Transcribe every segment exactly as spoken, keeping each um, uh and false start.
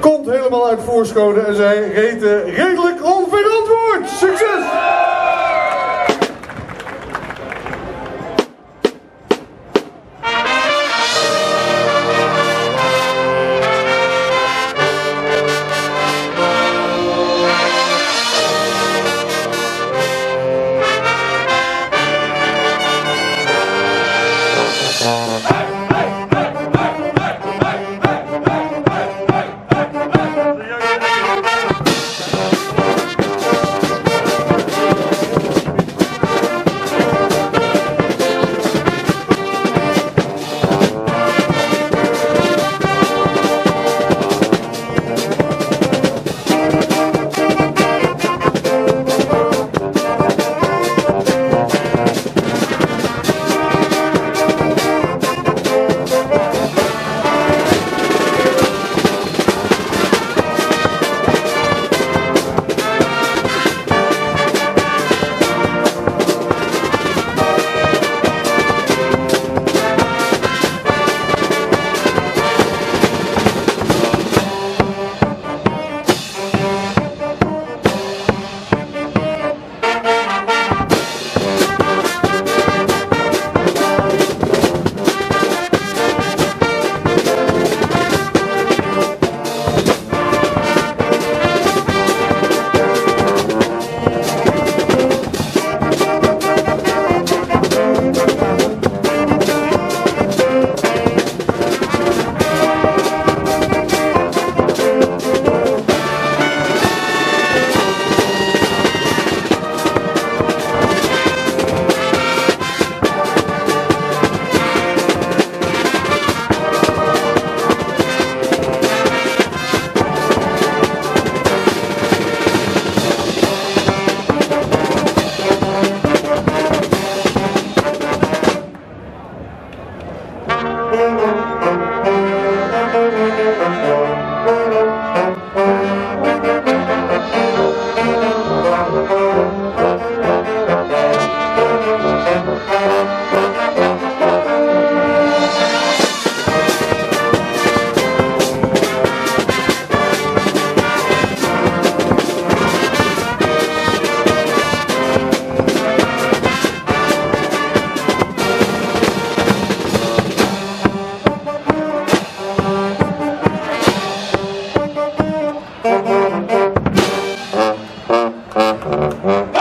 Komt helemaal uit Voorschoten en zij heten Redelijk Onverantwoord. Succes! Huh?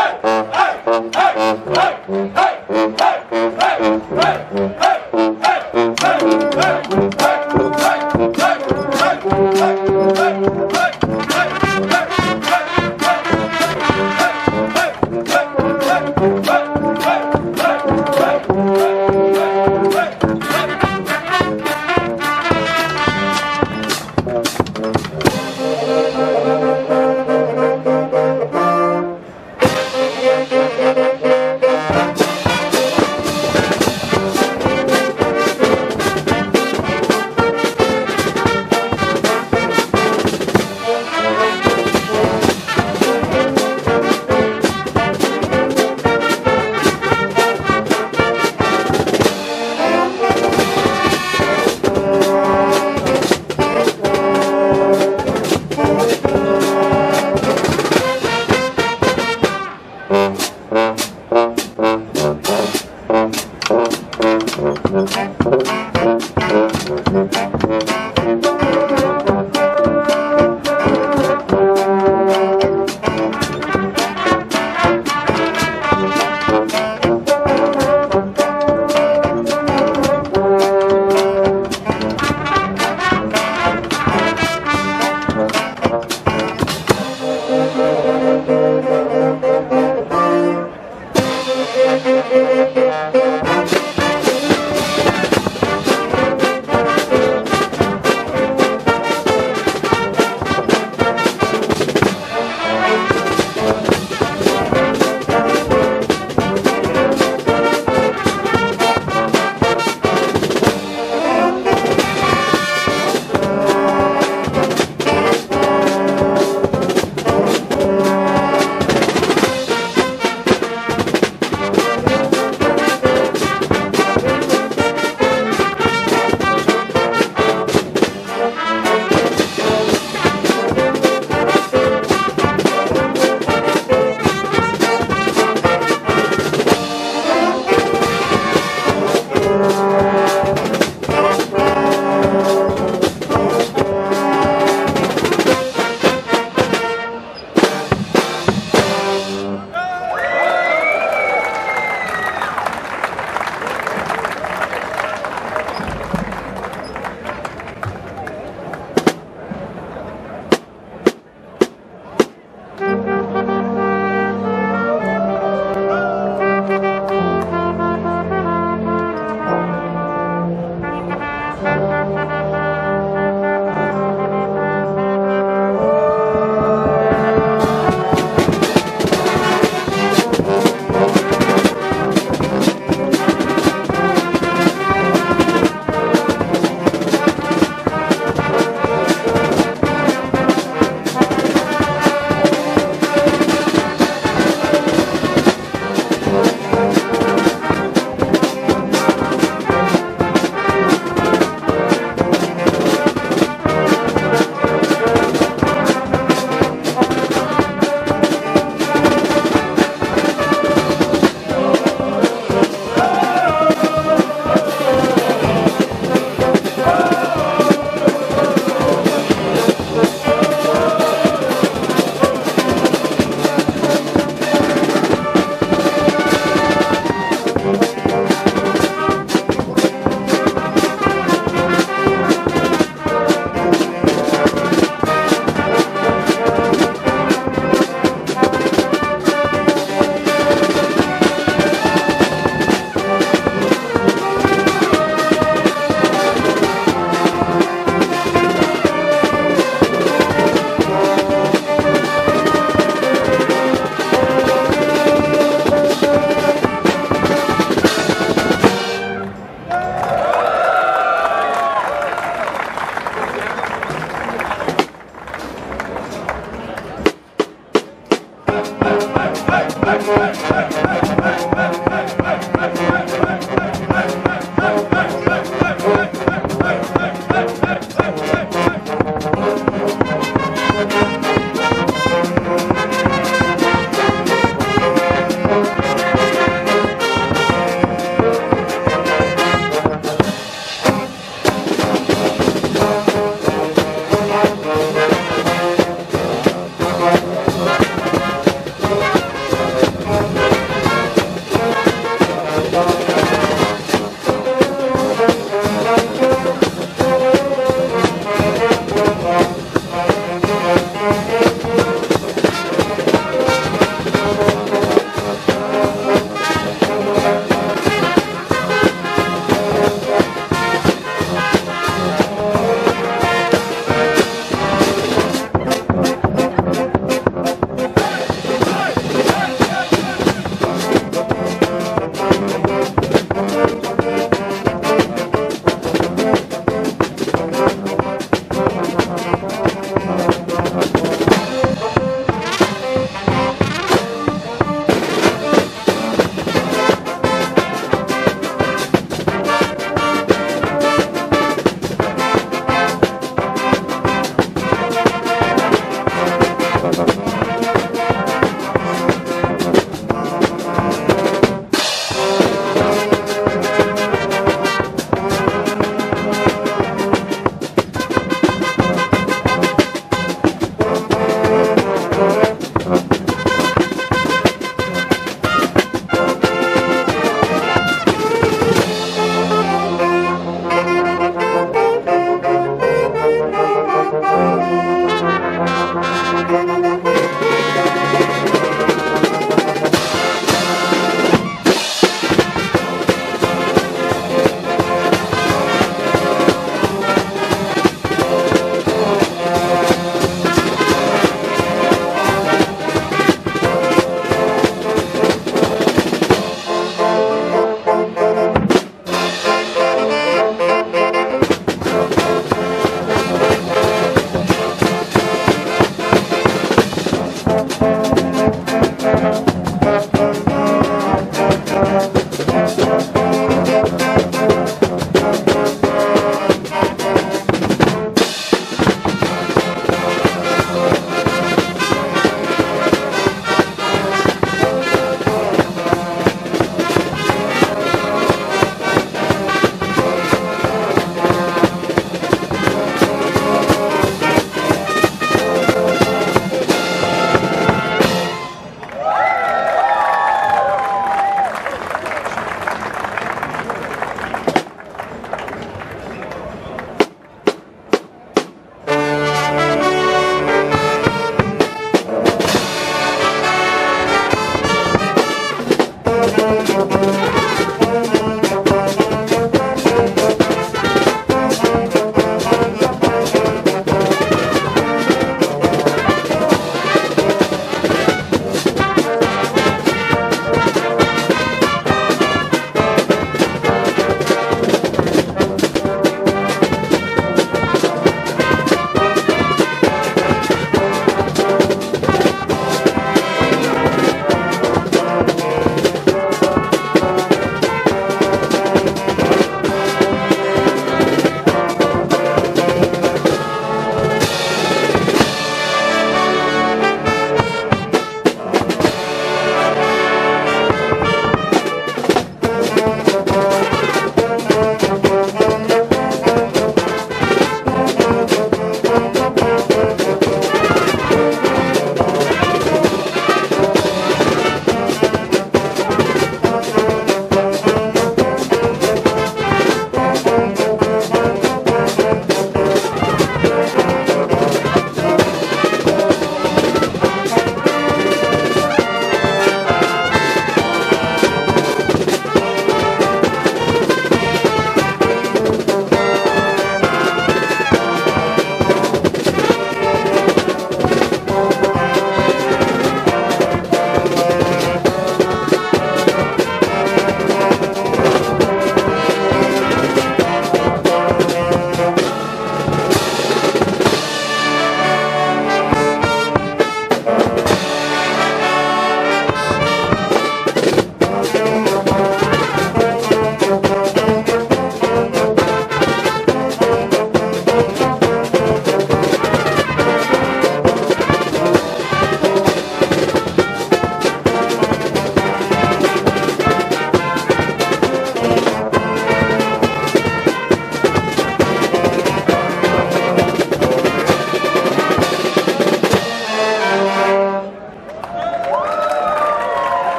Bye.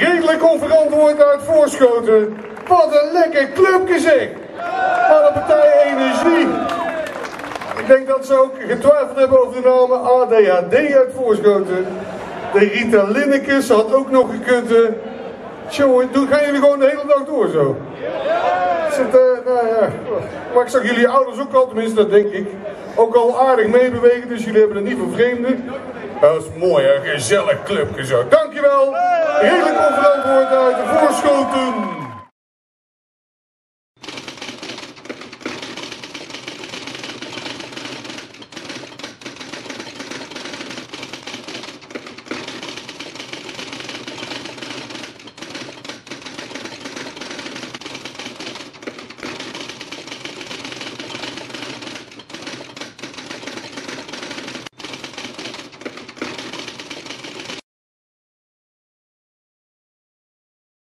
Redelijk Onverantwoord uit Voorschoten. Wat een lekker clubje zeg! Van de Partij Energie. Ik denk dat ze ook getwijfeld hebben over de namen A D H D uit Voorschoten. De Rita Linnekes had ook nog gekund. Tjonge, gaan jullie gewoon de hele dag door zo? Zit, uh, nou ja. Maar ik zag jullie ouders ook al, tenminste dat denk ik, ook al aardig meebewegen. Dus jullie hebben het niet vervreemden. Dat is mooi, een gezellig clubje zo. Dankjewel! Redelijk Onverantwoord uit de Voorschoten!